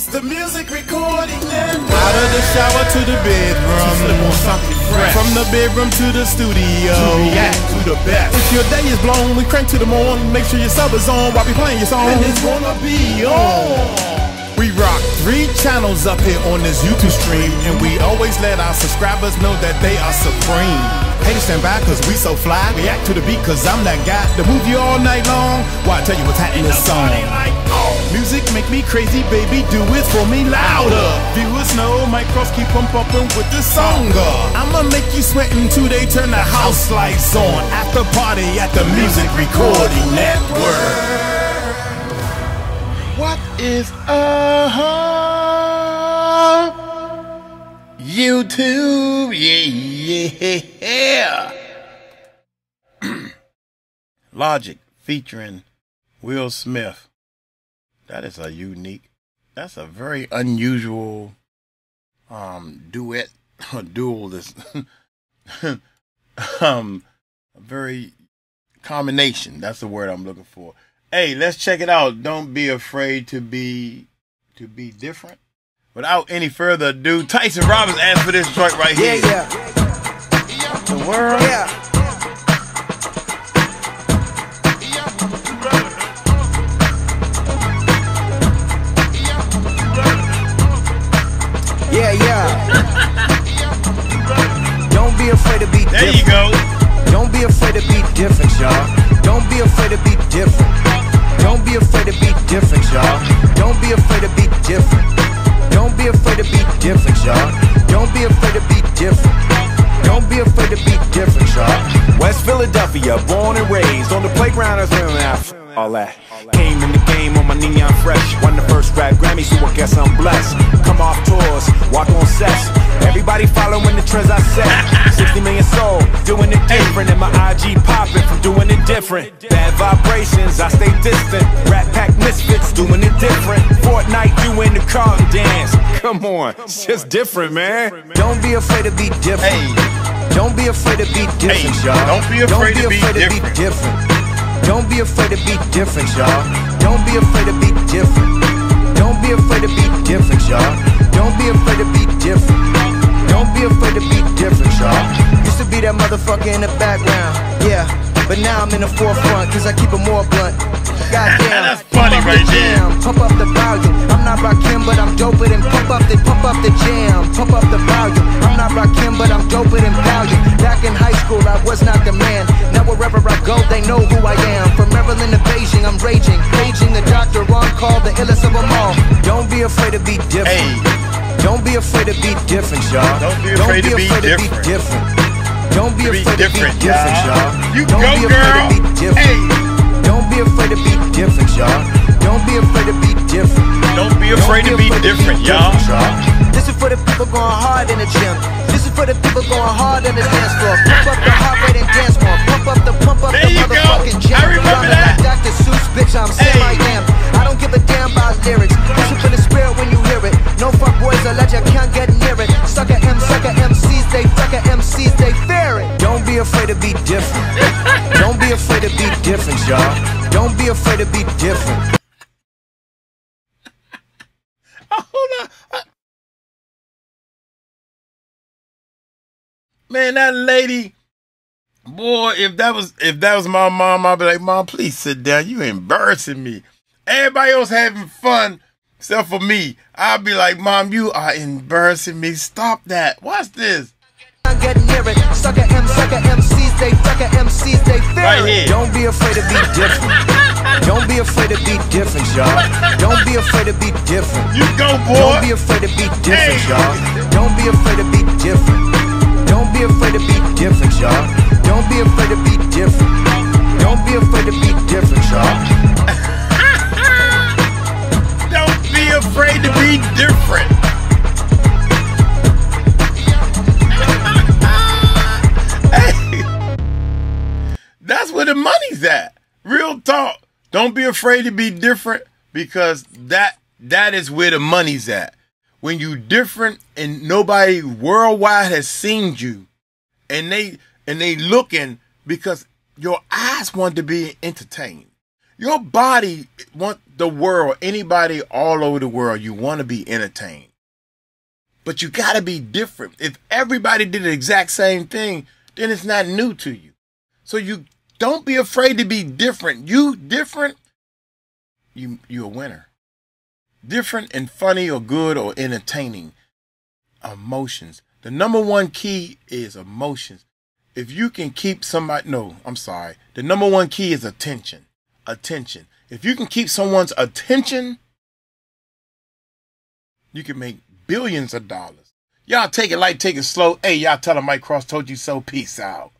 It's the music recording land. Out of the shower to the bedroom, slip on something fresh. From the bedroom to the studio, react to the best. If your day is blown, we crank to the morning. Make sure your sub is on while we playing your song. And it's gonna be on. We rock 3 channels up here on this YouTube stream, and we always let our subscribers know that they are supreme. Haters stand by cause we so fly. React to the beat cause I'm that guy to move you all night long while I tell you what's hot in the song. Music make me crazy, baby, do it for me louder. Viewers know Mike Cross keep on pumping with the song. I'ma make you sweat until they turn the house lights on. After party at the Music Recording Network. What is up? YouTube, yeah. Logic featuring Will Smith. That is a unique, that's a very unusual duet or duel. This a very combination. That's the word I'm looking for. Hey, let's check it out. Don't Be Afraid to be Different. Without any further ado, Tyson Robbins asked for this joint right here. Yeah. The world. Yeah. Don't be afraid to be different. There you go. Don't be afraid to be different, y'all. Don't be afraid to be different. Don't be afraid to be different, y'all. Don't be afraid to be different. Don't be afraid to be different, y'all. Don't be afraid to be different. Don't be afraid to be different, y'all. West Philadelphia, born and raised on the playground. All that came in the game on my knee, I'm fresh. Won the first rap Grammy, so I guess I'm blessed. Come off tours, walk on sets. Everybody following the trends I set. 60 million soul, doing it different. And my IG popping from doing it different. Bad vibrations, I stay distant. Rat Pack misfits, doing it different. Fortnite, doing the Carlton dance. Come on, it's just different, man. Don't be afraid to be different. Hey. Don't be afraid to be different, y'all. Don't be afraid to be different. Don't be afraid to be different, y'all. Don't be afraid to be different. Don't be afraid to be different, y'all. Don't be afraid to be different. Don't be afraid to be different, y'all. Used to be that motherfucker in the background, yeah. But now I'm in the forefront, cause I keep it more blunt. Goddamn, that's funny right there. Pump up the volume. I'm not Rakim, but I'm doper than pump up the jam. Pump up the volume. I'm not Rakim, but I'm doper than value. Back in high school, I was not the man. Now wherever I go, they know who I am. From Maryland to Beijing, I'm raging. Paging the doctor on call, the illest of them all. Don't be afraid to be different. Hey. Don't be afraid to be different, y'all. Don't be afraid to be different. Don't be afraid to be different, y'all. Don't be afraid to be different. Hey. Don't be afraid to be different, y'all. Don't be afraid to be different. Don't be afraid to be different, y'all. This is for the people going hard in the gym. This is for the people going hard in the dance floor. Pump up the heart rate and dance floor. Pump up the motherfucking jam. I remember that. Like Dr. Seuss, bitch, I'm Sam I Am. I don't give a damn about lyrics. Push up in the spirit when you hear it. No fuck boys, I let you can't get near it. Sucker MCs, they fucker MCs, they fear it. Don't be afraid to be different. Don't be afraid to be different, y'all. Don't be afraid to be different. Hold on. Man, that lady, boy, if that was my mom, I'd be like, Mom, please sit down. You embarrassing me. Everybody else having fun except for me. I'd be like, Mom, you are embarrassing me. Stop that. Watch this. Get near it. Sucker MCs, they fucker MCs, they fear it. Don't be afraid to be different. Don't be afraid to be different, y'all. Don't be afraid to be different. You go, boy. Don't be afraid to be different, y'all. Don't be afraid to be different. Don't be afraid to be different, y'all. Don't be afraid to be different. Don't be afraid to be different, y'all. Don't be afraid to be different. That's where the money's at. Real talk. Don't be afraid to be different, because that is where the money's at. When you different and nobody worldwide has seen you, and they looking because your eyes want to be entertained. Your body wants the world, anybody all over the world, you want to be entertained. But you got to be different. If everybody did the exact same thing, then it's not new to you. So you don't be afraid to be different. You different, you're a winner. Different and funny or good or entertaining. Emotions. The number one key is emotions. If you can keep somebody, no, I'm sorry. The number one key is attention. Attention. If you can keep someone's attention, you can make billions of dollars. Y'all take it light, take it slow. Hey, y'all tell them Mike Cross told you so. Peace out.